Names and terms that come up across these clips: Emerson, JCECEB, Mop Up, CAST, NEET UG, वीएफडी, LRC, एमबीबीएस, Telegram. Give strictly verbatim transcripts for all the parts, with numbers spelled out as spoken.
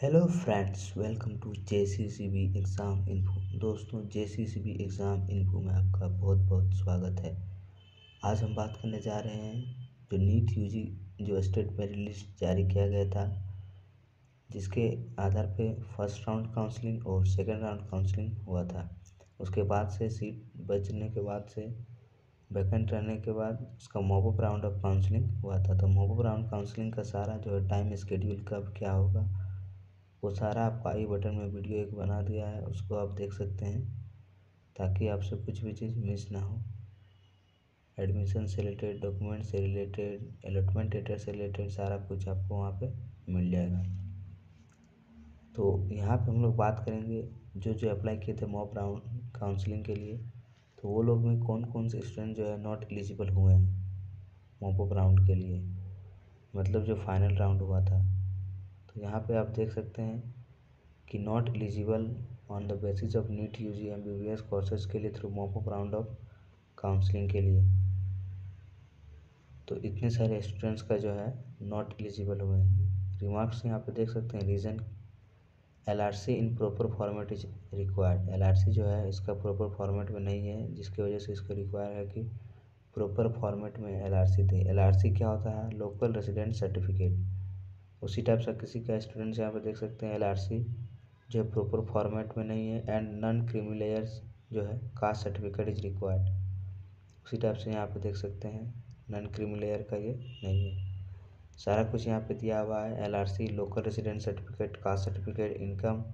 Hello friends, welcome to JCCB exam info. दोस्तों, JCCB exam info में आपका बहुत बहुत स्वागत है। आज हम बात करने जा रहे हैं जो नीट यूजी जो स्टेट मेरिट लिस्ट जारी किया गया था, जिसके आधार पे फर्स्ट राउंड काउंसलिंग और सेकंड राउंड काउंसलिंग हुआ था। उसके बाद से सीट बचने के बाद से वैकेंट रहने के बाद उसका मॉपअप राउंड ऑफ काउंसलिंग हुआ था। तो मॉपअप राउंड काउंसलिंग का सारा जो है टाइम स्केड्यूल कब क्या होगा वो सारा आपका आई बटन में वीडियो एक बना दिया है, उसको आप देख सकते हैं ताकि आपसे कुछ भी चीज़ मिस ना हो। एडमिशन से रिलेटेड, डॉक्यूमेंट से रिलेटेड, अलॉटमेंट लेटर से रिलेटेड सारा कुछ आपको वहाँ पे मिल जाएगा। तो यहाँ पे हम लोग बात करेंगे जो जो अप्लाई किए थे मॉप राउंड काउंसलिंग के लिए, तो वो लोग में कौन कौन से स्टूडेंट जो है नॉट एलिजिबल हुए हैं मॉपअप राउंड के लिए, मतलब जो फाइनल राउंड हुआ था। यहाँ पे आप देख सकते हैं कि not eligible on the basis of NEET UG एमबीबीएस courses के लिए through mop up round of counselling के लिए तो इतने सारे स्टूडेंट्स का जो है नॉट एलिजिबल हुए हैं। रिमार्क्स यहाँ पे देख सकते हैं। Reason, LRC in proper format is required. LRC जो है इसका प्रॉपर फॉर्मेट में नहीं है, जिसकी वजह से इसको रिक्वायर है कि प्रॉपर फॉर्मेट में एलआरसी दे। एलआरसी क्या होता है? Local resident certificate. उसी टाइप से किसी का स्टूडेंट्स यहाँ पे देख सकते हैं एलआरसी जो है प्रॉपर फॉर्मेट में नहीं है। एंड नॉन क्रीमिलेयर्स जो है कास्ट सर्टिफिकेट इज रिक्वायर्ड। उसी टाइप से यहाँ पे देख सकते हैं नॉन क्रीमिलेयर का ये नहीं है। सारा कुछ यहाँ पे दिया हुआ है। LRC, local resident certificate, caste certificate, income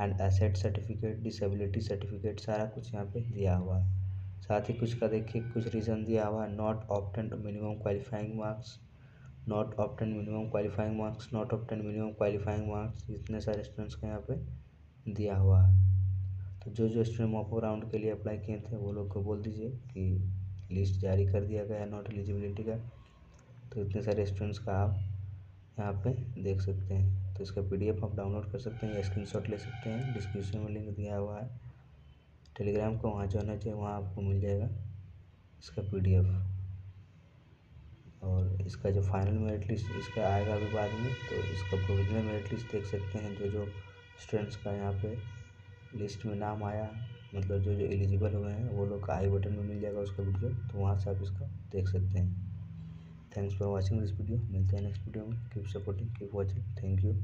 and asset certificate, disability certificate, सारा कुछ यहाँ पर दिया हुआ है। साथ ही कुछ का देखिए कुछ रीज़न दिया हुआ है। Not obtain minimum qualifying marks, not obtain minimum qualifying marks, not obtain minimum qualifying marks, इतने सारे स्टूडेंट्स का यहाँ पे दिया हुआ है। तो जो जो स्टूडेंट मॉपअप राउंड के लिए अप्लाई किए थे वो लोग को बोल दीजिए कि लिस्ट जारी कर दिया गया है नॉट एलिजिबिलिटी का। तो इतने सारे स्टूडेंट्स का आप यहाँ पे देख सकते हैं। तो इसका पीडीएफ आप डाउनलोड कर सकते हैं या स्क्रीनशॉट ले सकते हैं। डिस्क्रिप्शन में लिंक दिया हुआ है टेलीग्राम का, वहाँ जाना चाहिए, वहाँ आपको मिल जाएगा इसका पीडीएफ। और इसका जो फाइनल मेरिट लिस्ट इसका आएगा अभी बाद में, तो इसका प्रोविजनल मेरिट लिस्ट देख सकते हैं जो जो स्टूडेंट्स का यहाँ पे लिस्ट में नाम आया, मतलब जो जो एलिजिबल हुए हैं वो लोग का आई बटन में मिल जाएगा उसका वीडियो, तो वहाँ से आप इसका देख सकते हैं। Thanks for watching this video. मिलते हैं नेक्स्ट वीडियो में। Keep supporting, keep watching. Thank you.